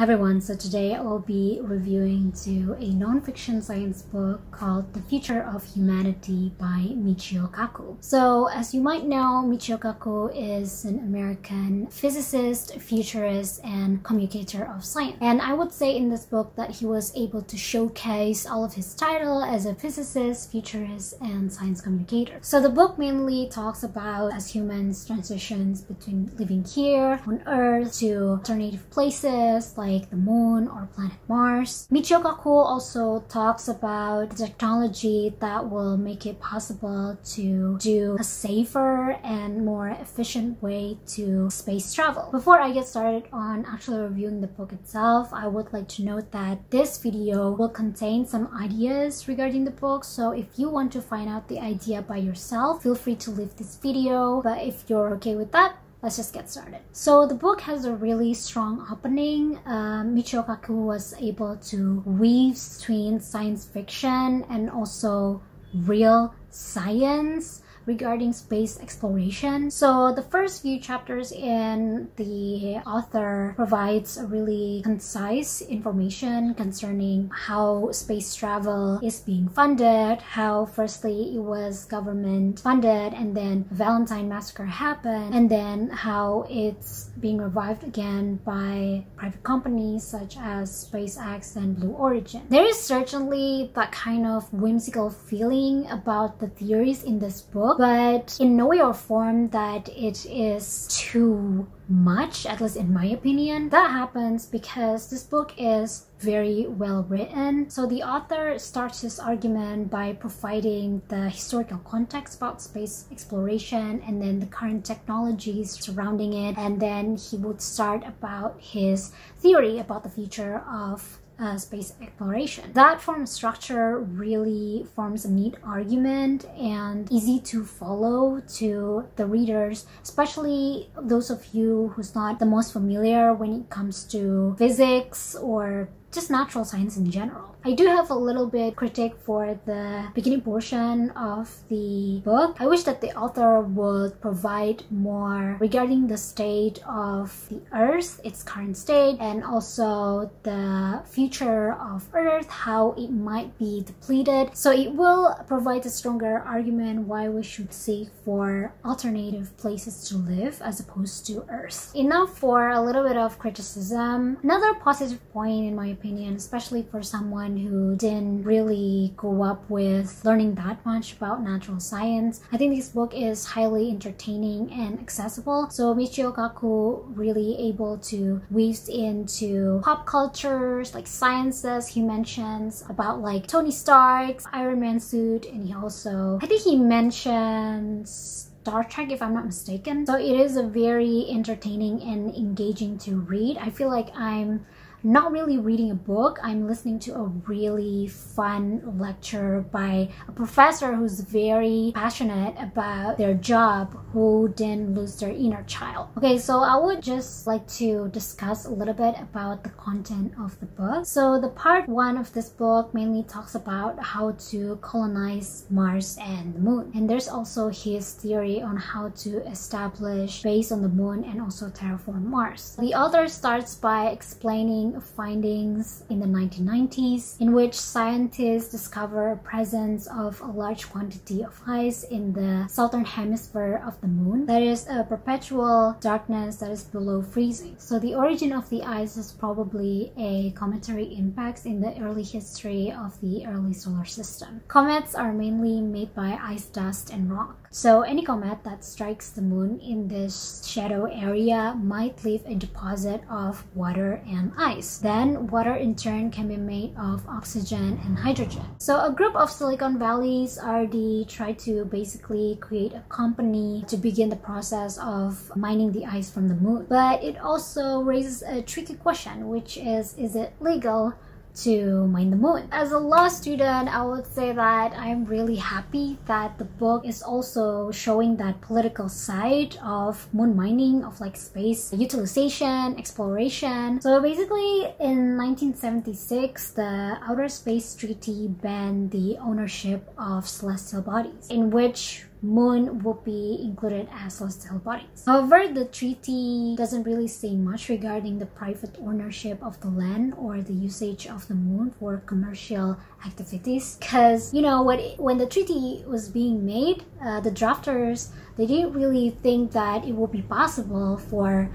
Hi everyone, so today I'll be reviewing a non-fiction science book called The Future of Humanity by Michio Kaku. So as you might know, Michio Kaku is an American physicist, futurist, and communicator of science. And I would say in this book that he was able to showcase all of his title as a physicist, futurist, and science communicator. So the book mainly talks about as humans transitions between living here on Earth to alternative places like the moon or planet Mars. Michio Kaku also talks about the technology that will make it possible to do a safer and more efficient way to space travel. Before I get started on actually reviewing the book itself, I would like to note that this video will contain some ideas regarding the book, so if you want to find out the idea by yourself, feel free to leave this video, but if you're okay with that, let's just get started. So the book has a really strong opening. Michio Kaku was able to weave between science fiction and also real science regarding space exploration. So the first few chapters in the author provides a really concise information concerning how space travel is being funded, how firstly it was government funded and then the Valentine massacre happened, and then how it's being revived again by private companies such as SpaceX and Blue Origin. There is certainly that kind of whimsical feeling about the theories in this book, but in no way or form that it is too much, at least in my opinion. That happens because this book is very well written. So the author starts his argument by providing the historical context about space exploration and then the current technologies surrounding it, and then he would start about his theory about the future of space exploration. That form structure really forms a neat argument and easy to follow to the readers, especially those of you who's not the most familiar when it comes to physics or just natural science in general. I do have a little bit critique for the beginning portion of the book. I wish that the author would provide more regarding the state of the Earth, its current state, and also the future of Earth, how it might be depleted. So it will provide a stronger argument why we should seek for alternative places to live as opposed to Earth. Enough for a little bit of criticism. Another positive point in my opinion, especially for someone who didn't really grow up with learning that much about natural science, I think this book is highly entertaining and accessible. So Michio Kaku really able to weave into pop cultures like sciences. He mentions about like Tony Stark's Iron Man suit, and he also, I think he mentions Star Trek if I'm not mistaken. So it is a very entertaining and engaging to read. I feel like I'm not really reading a book, I'm listening to a really fun lecture by a professor who's very passionate about their job, who didn't lose their inner child. Okay, so I would just like to discuss a little bit about the content of the book. So the part one of this book mainly talks about how to colonize Mars and the moon. And there's also his theory on how to establish base on the moon and also terraform Mars. The author starts by explaining findings in the 1990s in which scientists discover presence of a large quantity of ice in the southern hemisphere of the moon. That is a perpetual darkness that is below freezing. So the origin of the ice is probably a cometary impacts in the early history of the early solar system. Comets are mainly made by ice dust and rock. So any comet that strikes the moon in this shadow area might leave a deposit of water and ice. Then water in turn can be made of oxygen and hydrogen. So a group of Silicon Valley's R&D tried to basically create a company to begin the process of mining the ice from the moon. But it also raises a tricky question, which is it legal to mine the moon? As a law student, I would say that I'm really happy that the book is also showing that political side of moon mining, of like space utilization, exploration. So basically in 1976, the Outer Space Treaty banned the ownership of celestial bodies, in which moon would be included as hostile bodies. However, the treaty doesn't really say much regarding the private ownership of the land or the usage of the moon for commercial activities, because, you know, when the treaty was being made, the drafters, they didn't really think that it would be possible for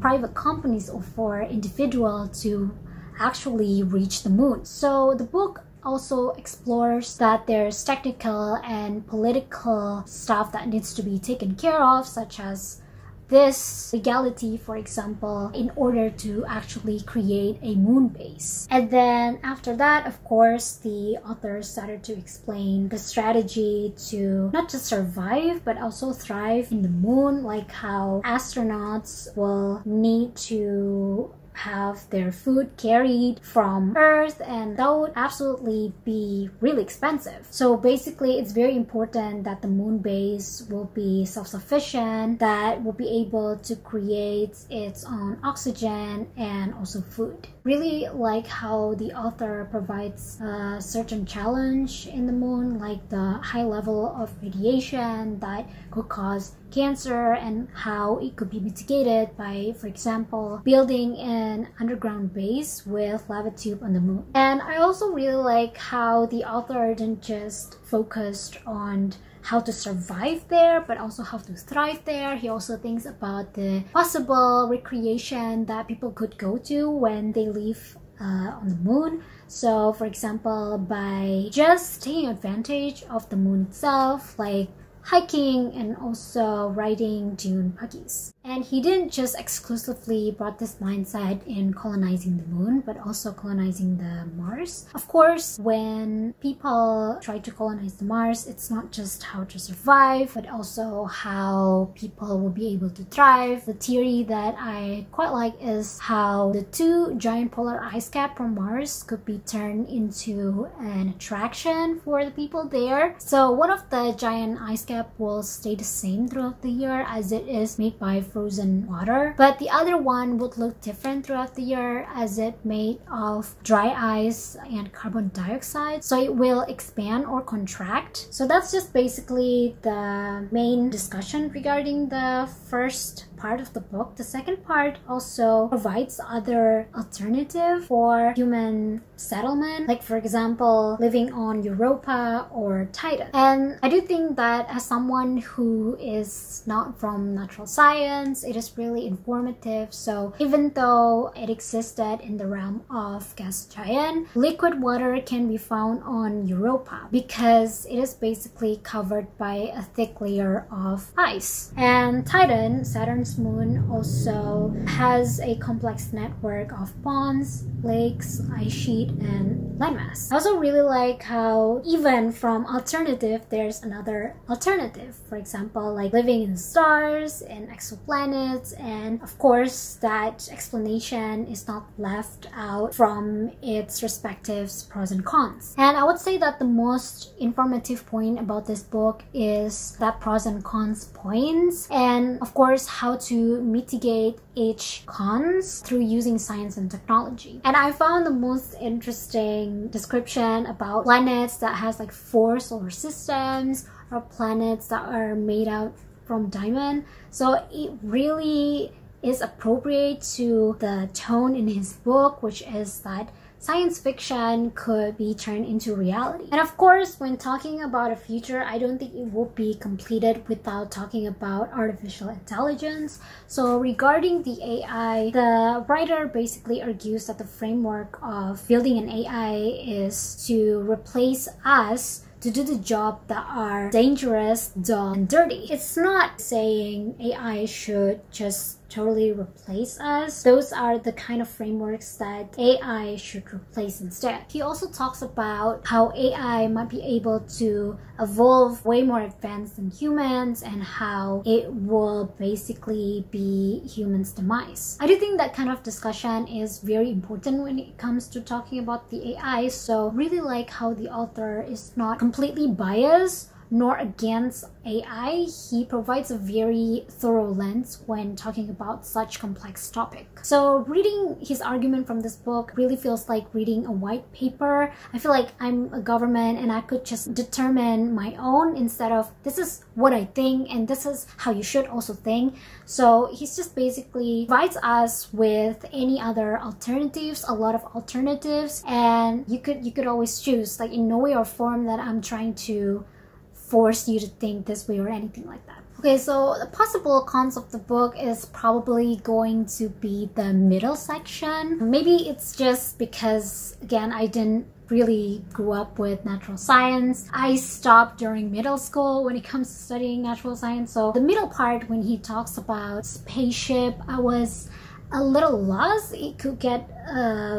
private companies or for individuals to actually reach the moon. So the book also explores that there's technical and political stuff that needs to be taken care of, such as this legality, for example, in order to actually create a moon base. And then after that, of course, the author started to explain the strategy to not just survive but also thrive in the moon, like how astronauts will need to have their food carried from Earth, and that would absolutely be really expensive. So basically, it's very important that the moon base will be self-sufficient, that will be able to create its own oxygen and also food. Really like how the author provides a certain challenge in the moon, like the high level of radiation that could cause cancer and how it could be mitigated by, for example, building an underground base with lava tube on the moon. And I also really like how the author didn't just focused on how to survive there but also how to thrive there. He also thinks about the possible recreation that people could go to when they leave on the moon. So for example, by just taking advantage of the moon itself, like hiking and also riding dune buggies. And he didn't just exclusively brought this mindset in colonizing the moon, but also colonizing the Mars. Of course, when people try to colonize the Mars, it's not just how to survive, but also how people will be able to thrive. The theory that I quite like is how the two giant polar ice caps from Mars could be turned into an attraction for the people there. So one of the giant ice caps will stay the same throughout the year as it is made by frozen water, but the other one would look different throughout the year as it made of dry ice and carbon dioxide, so it will expand or contract. So that's just basically the main discussion regarding the first part of the book. The second part also provides other alternative for human settlement, like for example living on Europa or Titan. And I do think that as someone who is not from natural science, it is really informative. So even though it existed in the realm of gas giant, liquid water can be found on Europa because it is basically covered by a thick layer of ice. And Titan, Saturn's moon, also has a complex network of ponds, lakes, ice sheet, and landmass. I also really like how even from alternative, there's another alternative. For example, like living in stars and exoplanets, and of course that explanation is not left out from its respective pros and cons. And I would say that the most informative point about this book is that pros and cons points, and of course how to mitigate each cons through using science and technology. And I found the most interesting description about planets that has like 4 solar systems, or planets that are made out from diamond. So it really is appropriate to the tone in his book, which is that science fiction could be turned into reality. And of course, when talking about a future, I don't think it will be completed without talking about artificial intelligence. So regarding the AI, the writer basically argues that the framework of building an AI is to replace us to do the job that are dangerous, dull, and dirty. It's not saying AI should just totally replace us. Those are the kind of frameworks that AI should replace instead. He also talks about how AI might be able to evolve way more advanced than humans and how it will basically be humans' demise. I do think that kind of discussion is very important when it comes to talking about the AI, so really like how the author is not completely biased nor against AI, he provides a very thorough lens when talking about such complex topic. So reading his argument from this book really feels like reading a white paper. I feel like I'm a government and I could just determine my own instead of this is what I think and this is how you should also think. So he's just basically provides us with any other alternatives, a lot of alternatives, and you could always choose, like in no way or form that I'm trying to force you to think this way or anything like that. Okay, so the possible cons of the book is probably going to be the middle section. Maybe it's just because, again, I didn't really grew up with natural science. I stopped during middle school when it comes to studying natural science. So the middle part when he talks about spaceship, I was a little lost. It could get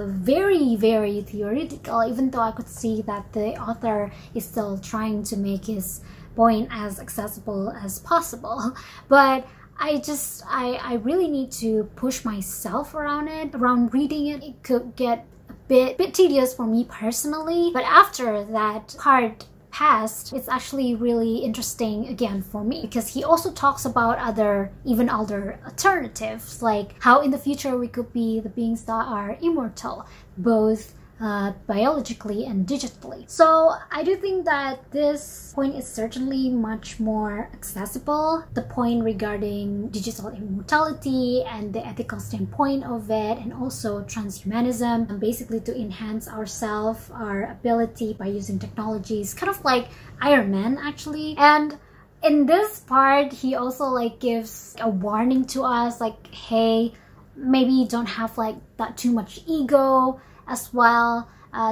very, very theoretical, even though I could see that the author is still trying to make his point as accessible as possible. But I really need to push myself around it, around reading it. It could get a bit tedious for me personally, but after that part past, it's actually really interesting again for me, because he also talks about other, even other alternatives, like how in the future we could be the beings that are immortal, both biologically and digitally. So I do think that this point is certainly much more accessible. The point regarding digital immortality and the ethical standpoint of it, and also transhumanism, and basically to enhance ourselves, our ability by using technologies, kind of like Iron Man actually. And in this part, he also like gives a warning to us, like, hey, maybe you don't have like that too much ego as well.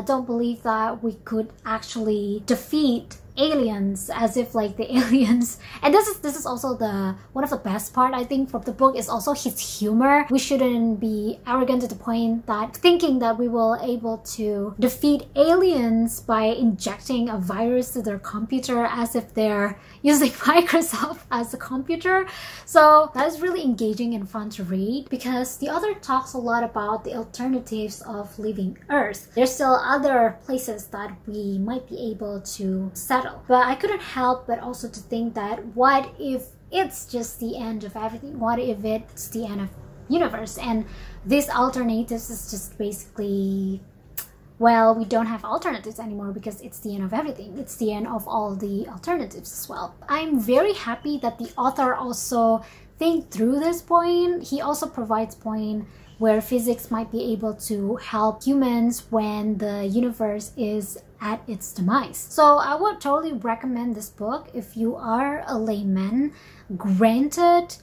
Don't believe that we could actually defeat aliens, as if like the aliens, and this is also the one of the best part I think from the book is also his humor. We shouldn't be arrogant to the point that thinking that we will able to defeat aliens by injecting a virus to their computer, as if they're using Microsoft as a computer. So that is really engaging and fun to read, because the author talks a lot about the alternatives of leaving Earth. There's still other places that we might be able to settle. But I couldn't help but also to think that what if it's just the end of everything? What if it's the end of universe? And these alternatives is just basically, well, we don't have alternatives anymore because it's the end of everything. It's the end of all the alternatives as well. I'm very happy that the author also think through this point. He also provides point where physics might be able to help humans when the universe is at its demise. So I would totally recommend this book if you are a layman. Granted,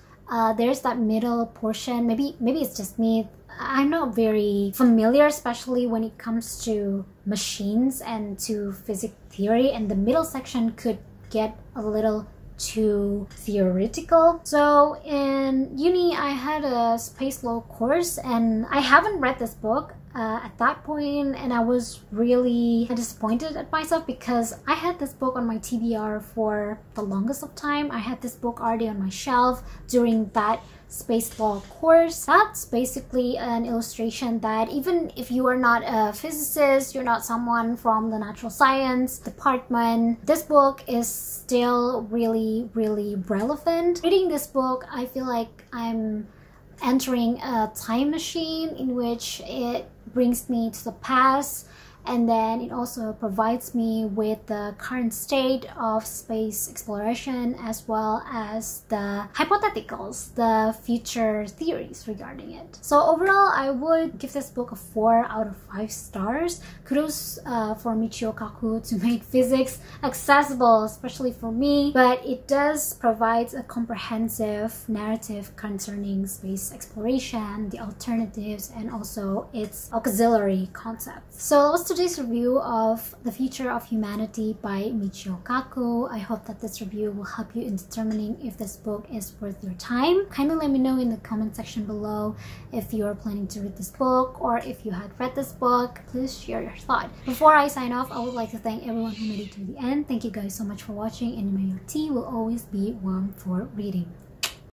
there's that middle portion. Maybe it's just me. I'm not very familiar, especially when it comes to machines and to physics theory, and the middle section could get a little too theoretical. So in uni I had a space law course, and I haven't read this book at that point, and I was really disappointed at myself because I had this book on my TBR for the longest of time. I had this book already on my shelf during that space law course. That's basically an illustration that even if you are not a physicist, you're not someone from the natural science department, this book is still really relevant. Reading this book, I feel like I'm entering a time machine in which it brings me to the past, and then it also provides me with the current state of space exploration, as well as the hypotheticals, the future theories regarding it. So overall, I would give this book a 4 out of 5 stars. Kudos for Michio Kaku to make physics accessible, especially for me, but it does provide a comprehensive narrative concerning space exploration, the alternatives, and also its auxiliary concepts. So let's today's review of The Future of Humanity by Michio Kaku. I hope that this review will help you in determining if this book is worth your time. Kindly let me know in the comment section below if you are planning to read this book, or if you had read this book. Please share your thought. Before I sign off, I would like to thank everyone who made it to the end. Thank you guys so much for watching, and may your tea will always be warm for reading.